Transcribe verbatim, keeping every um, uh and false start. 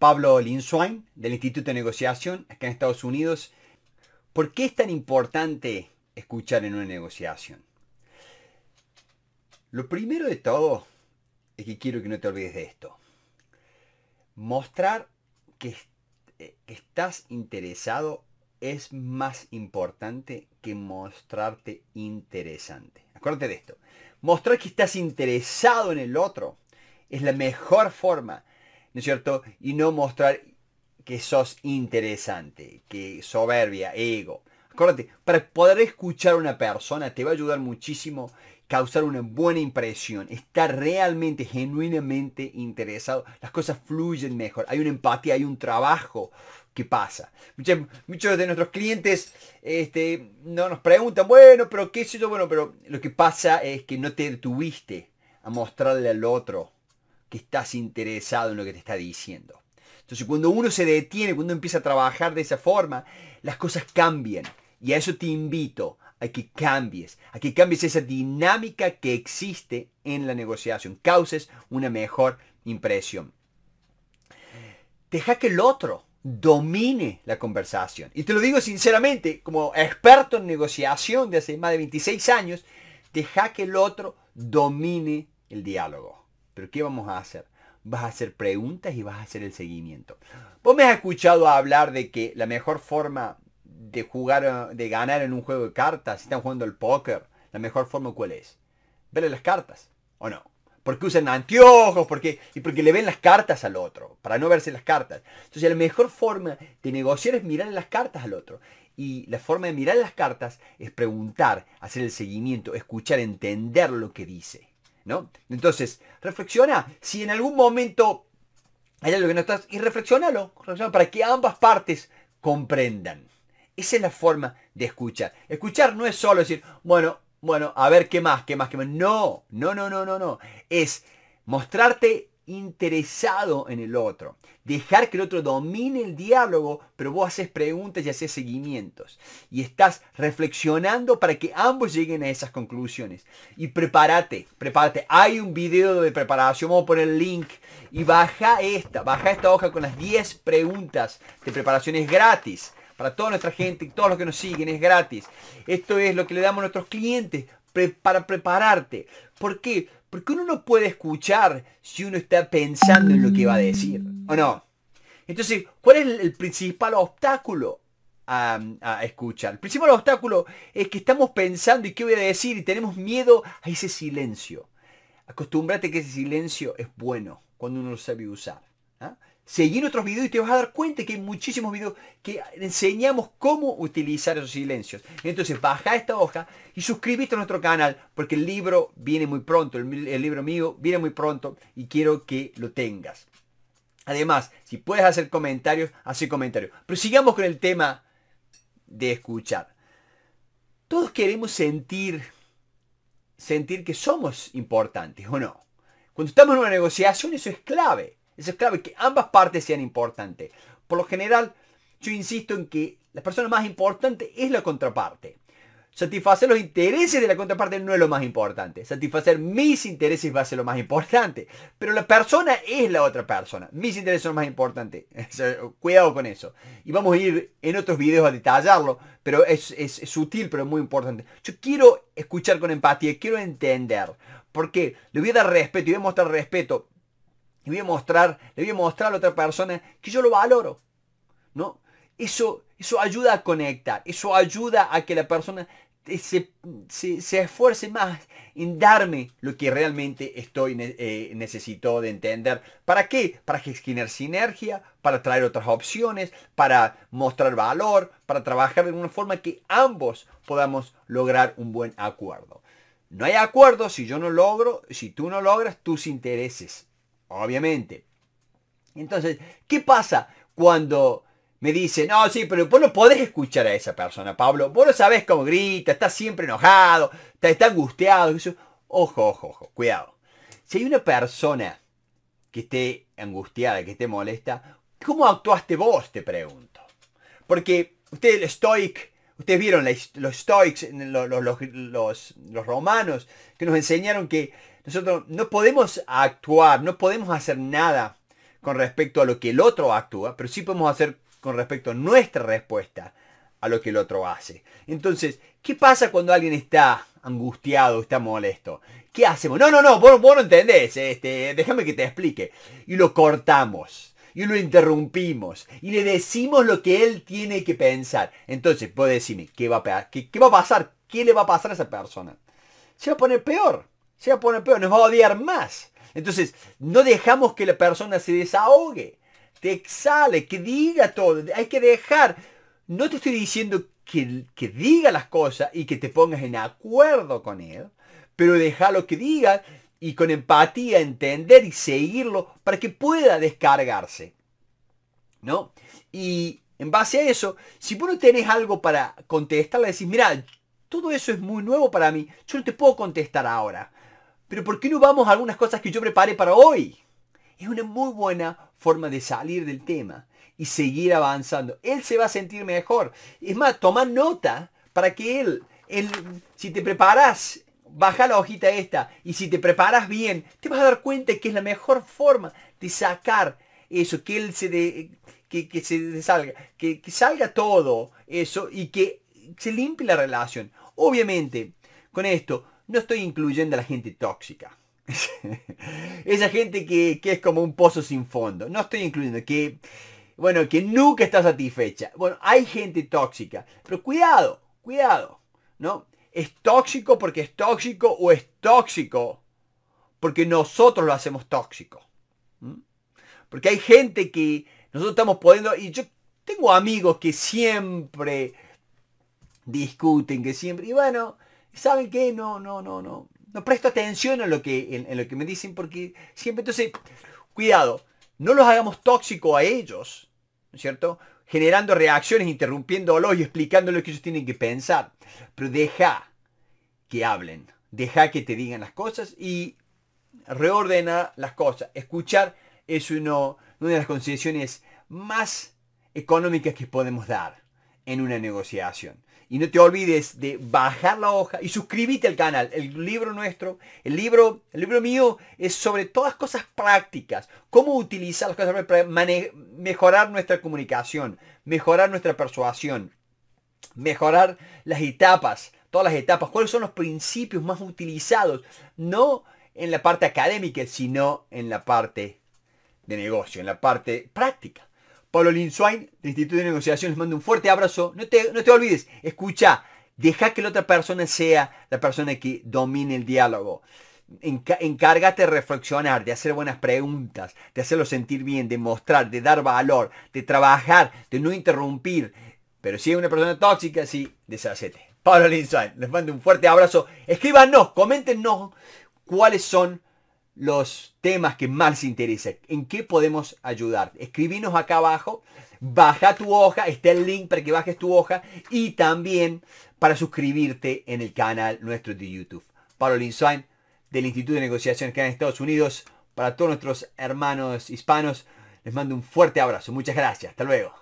Pablo Linzoain del Instituto de Negociación acá en Estados Unidos. ¿Por qué es tan importante escuchar en una negociación? Lo primero de todo es que quiero que no te olvides de esto. Mostrar que, que estás interesado es más importante que mostrarte interesante. Acuérdate de esto. Mostrar que estás interesado en el otro es la mejor forma, ¿no es cierto? Y no mostrar que sos interesante, que soberbia, ego. Acuérdate, para poder escuchar a una persona te va a ayudar muchísimo causar una buena impresión. Estar realmente, genuinamente interesado. Las cosas fluyen mejor. Hay una empatía, hay un trabajo que pasa. Muchos, muchos de nuestros clientes este, no nos preguntan, bueno, pero qué sé yo, bueno, pero lo que pasa es que no te detuviste a mostrarle al otro que estás interesado en lo que te está diciendo. Entonces, cuando uno se detiene, cuando empieza a trabajar de esa forma, las cosas cambian. Y a eso te invito, a que cambies, a que cambies esa dinámica que existe en la negociación. Causes una mejor impresión. Deja que el otro domine la conversación. Y te lo digo sinceramente, como experto en negociación de hace más de veintiséis años, deja que el otro domine el diálogo. ¿Pero qué vamos a hacer? Vas a hacer preguntas y vas a hacer el seguimiento. Vos me has escuchado hablar de que la mejor forma de jugar, de ganar en un juego de cartas, si están jugando al póker, la mejor forma ¿cuál es? Verle las cartas, ¿o no? Porque usan anteojos, porque, y porque le ven las cartas al otro, para no verse las cartas. Entonces la mejor forma de negociar es mirar las cartas al otro. Y la forma de mirar las cartas es preguntar, hacer el seguimiento, escuchar, entender lo que dice, ¿no? Entonces, reflexiona si en algún momento hay algo que no estás, y reflexionalo, reflexionalo para que ambas partes comprendan. Esa es la forma de escuchar. Escuchar no es solo decir, bueno, bueno, a ver qué más, qué más, qué más. No, no, no, no, no, no. Es mostrarte interesado en el otro. Dejar que el otro domine el diálogo, pero vos haces preguntas y haces seguimientos. Y estás reflexionando para que ambos lleguen a esas conclusiones. Y prepárate, prepárate. Hay un video de preparación, vamos a poner el link. Y baja esta, baja esta hoja con las diez preguntas de preparación. Es gratis. Para toda nuestra gente, todos los que nos siguen, es gratis. Esto es lo que le damos a nuestros clientes para prepararte. ¿Por qué? Porque uno no puede escuchar si uno está pensando en lo que va a decir, ¿o no? Entonces, ¿cuál es el principal obstáculo a, a escuchar? El principal obstáculo es que estamos pensando y qué voy a decir y tenemos miedo a ese silencio. Acostúmbrate que ese silencio es bueno cuando uno lo sabe usar, ¿eh? Seguí nuestros videos y te vas a dar cuenta que hay muchísimos videos que enseñamos cómo utilizar esos silencios. Entonces baja esta hoja y suscríbete a nuestro canal porque el libro viene muy pronto, el, el libro mío viene muy pronto y quiero que lo tengas. Además, si puedes hacer comentarios, hace comentarios. Pero sigamos con el tema de escuchar. Todos queremos sentir, sentir que somos importantes, ¿o no? Cuando estamos en una negociación eso es clave. Eso es clave, que ambas partes sean importantes. Por lo general, yo insisto en que la persona más importante es la contraparte. Satisfacer los intereses de la contraparte no es lo más importante. Satisfacer mis intereses va a ser lo más importante. Pero la persona es la otra persona. Mis intereses son los más importantes. Cuidado con eso. Y vamos a ir en otros videos a detallarlo. Pero es, es, es sutil, pero es muy importante. Yo quiero escuchar con empatía, quiero entender. Porque le voy a dar respeto y voy a mostrar respeto. Le voy a mostrar, le voy a mostrar a otra persona que yo lo valoro, ¿no? Eso, eso ayuda a conectar, eso ayuda a que la persona se, se, se esfuerce más en darme lo que realmente estoy eh, necesito de entender. ¿Para qué? Para generar sinergia, para traer otras opciones, para mostrar valor, para trabajar de una forma que ambos podamos lograr un buen acuerdo. No hay acuerdo si yo no logro, si tú no logras tus intereses. Obviamente. Entonces, ¿qué pasa cuando me dicen, no, sí, pero vos no podés escuchar a esa persona, Pablo? Vos no sabés cómo grita, está siempre enojado, está, está angustiado. Eso. Ojo, ojo, ojo, cuidado. Si hay una persona que esté angustiada, que esté molesta, ¿cómo actuaste vos? Te pregunto. Porque usted, el stoic, ustedes vieron los stoics, los, los, los, los romanos, que nos enseñaron que nosotros no podemos actuar, no podemos hacer nada con respecto a lo que el otro actúa, pero sí podemos hacer con respecto a nuestra respuesta a lo que el otro hace. Entonces, ¿qué pasa cuando alguien está angustiado, está molesto? ¿Qué hacemos? No, no, no, vos, vos no entendés, este, déjame que te explique. Y lo cortamos, y lo interrumpimos, y le decimos lo que él tiene que pensar. Entonces, vos decime, ¿qué va a, qué, qué va a pasar? ¿Qué le va a pasar a esa persona? Se va a poner peor, se va a poner peor, nos va a odiar más. Entonces, no dejamos que la persona se desahogue, te exhale, que diga todo, hay que dejar. No te estoy diciendo que, que diga las cosas y que te pongas en acuerdo con él, pero deja lo que diga y con empatía entender y seguirlo para que pueda descargarse, ¿no? Y en base a eso, si vos no tenés algo para contestarle, decís, mira, todo eso es muy nuevo para mí, yo no te puedo contestar ahora, pero ¿por qué no vamos a algunas cosas que yo preparé para hoy? Es una muy buena forma de salir del tema y seguir avanzando. Él se va a sentir mejor. Es más, toma nota para que él, él si te preparas, baja la hojita esta, y si te preparas bien, te vas a dar cuenta que es la mejor forma de sacar eso, que él se, de, que, que se salga, que, que salga todo eso y que se limpie la relación. Obviamente, con esto, no estoy incluyendo a la gente tóxica. Esa gente que, que es como un pozo sin fondo. No estoy incluyendo que... Bueno, que nunca está satisfecha. Bueno, hay gente tóxica. Pero cuidado, cuidado, ¿no? Es tóxico porque es tóxico o es tóxico porque nosotros lo hacemos tóxico. ¿Mm? Porque hay gente que nosotros estamos poniendo... Y yo tengo amigos que siempre discuten, que siempre... Y bueno, ¿saben qué? No, no, no, no. No presto atención a lo que, en, en lo que me dicen porque siempre... Entonces, cuidado. No los hagamos tóxicos a ellos, ¿no es cierto? Generando reacciones, interrumpiéndolos y explicándoles lo que ellos tienen que pensar. Pero deja que hablen, deja que te digan las cosas y reordena las cosas. Escuchar es uno, una de las concesiones más económicas que podemos dar en una negociación. Y no te olvides de bajar la hoja y suscribirte al canal. El libro nuestro, el libro, el libro mío es sobre todas cosas prácticas. Cómo utilizar las cosas para mejorar nuestra comunicación, mejorar nuestra persuasión, mejorar las etapas, todas las etapas. ¿Cuáles son los principios más utilizados? No en la parte académica, sino en la parte de negocio, en la parte práctica. Pablo Linzoain, del Instituto de Negociación, les mando un fuerte abrazo. No te, no te olvides, escucha, deja que la otra persona sea la persona que domine el diálogo. Enca- encárgate de reflexionar, de hacer buenas preguntas, de hacerlo sentir bien, de mostrar, de dar valor, de trabajar, de no interrumpir. Pero si es una persona tóxica, sí, deshacete. Pablo Linzoain, les mando un fuerte abrazo. Escríbanos, coméntenos cuáles son los temas que más les interesan, en qué podemos ayudar. Escribinos acá abajo, baja tu hoja, está el link para que bajes tu hoja y también para suscribirte en el canal nuestro de YouTube. Pablo Linzoain, del Instituto de Negociación que hay en Estados Unidos, para todos nuestros hermanos hispanos, les mando un fuerte abrazo. Muchas gracias, hasta luego.